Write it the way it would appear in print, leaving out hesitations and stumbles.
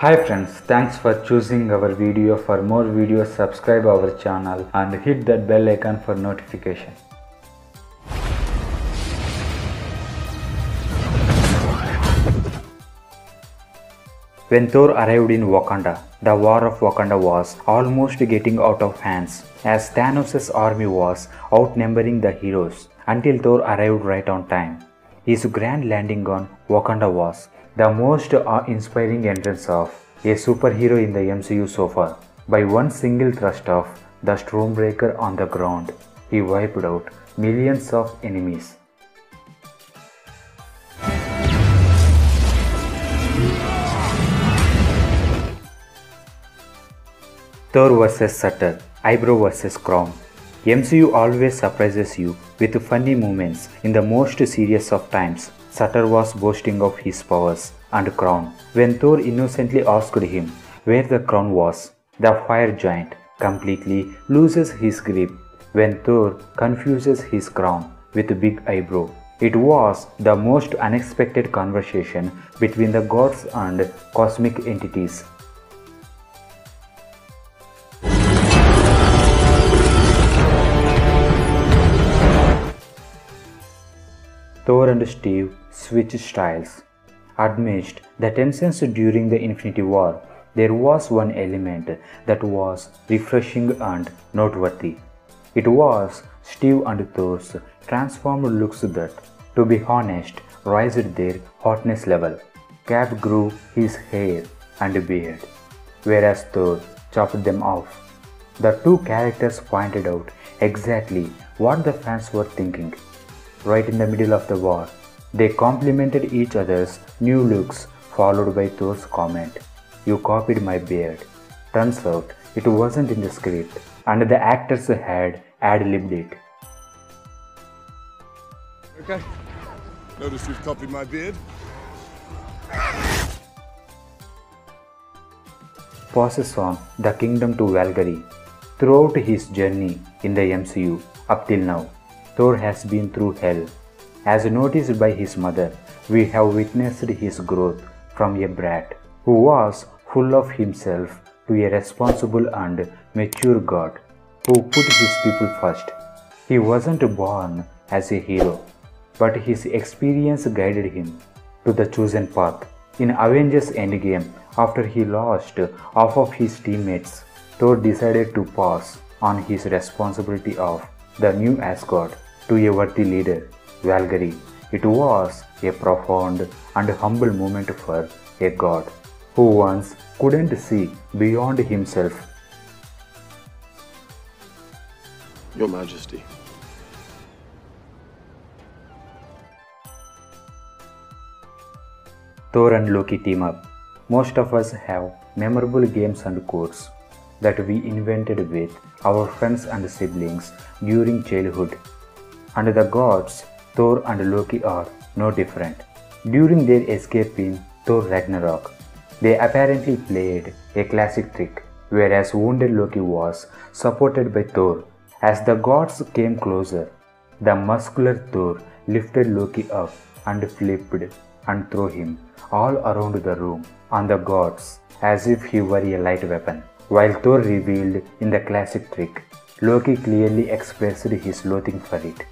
Hi friends, thanks for choosing our video. For more videos, subscribe our channel and hit that bell icon for notification. When Thor arrived in Wakanda, the War of Wakanda was almost getting out of hands as Thanos' army was outnumbering the heroes until Thor arrived right on time. His grand landing on Wakanda was the most awe-inspiring entrance of a superhero in the MCU so far. By one single thrust of the Stormbreaker on the ground, he wiped out millions of enemies. Thor vs Surtur, Eyebrow vs Crom. MCU always surprises you with funny moments in the most serious of times. Surtur was boasting of his powers and crown when Thor innocently asked him where the crown was. The fire giant completely loses his grip when Thor confuses his crown with big eyebrow. It was the most unexpected conversation between the gods and cosmic entities. Thor and Steve switch styles. Amidst the tensions during the Infinity War, there was one element that was refreshing and noteworthy. It was Steve and Thor's transformed looks that, to be honest, raised their hotness level. Cap grew his hair and beard, whereas Thor chopped them off. The two characters pointed out exactly what the fans were thinking. Right in the middle of the war, they complimented each other's new looks, followed by Thor's comment, "You copied my beard." Turns out it wasn't in the script and the actors had ad-libbed it. Okay, notice you've copied my beard. Passes on the kingdom to Valkyrie. Throughout his journey in the MCU up till now, Thor has been through hell. As noticed by his mother, we have witnessed his growth from a brat who was full of himself to a responsible and mature god who put his people first. He wasn't born as a hero, but his experience guided him to the chosen path. In Avengers Endgame, after he lost half of his teammates, Thor decided to pass on his responsibility of the new Asgard to a worthy leader, Valkyrie. It was a profound and humble moment for a god who once couldn't see beyond himself. Your Majesty. Thor and Loki team up. Most of us have memorable games and quotes that we invented with our friends and siblings during childhood. Under the gods, Thor and Loki are no different. During their escape in Thor Ragnarok, they apparently played a classic trick, whereas wounded Loki was supported by Thor. As the gods came closer, the muscular Thor lifted Loki up and flipped and threw him all around the room on the gods as if he were a light weapon. While Thor revealed in the classic trick, Loki clearly expressed his loathing for it.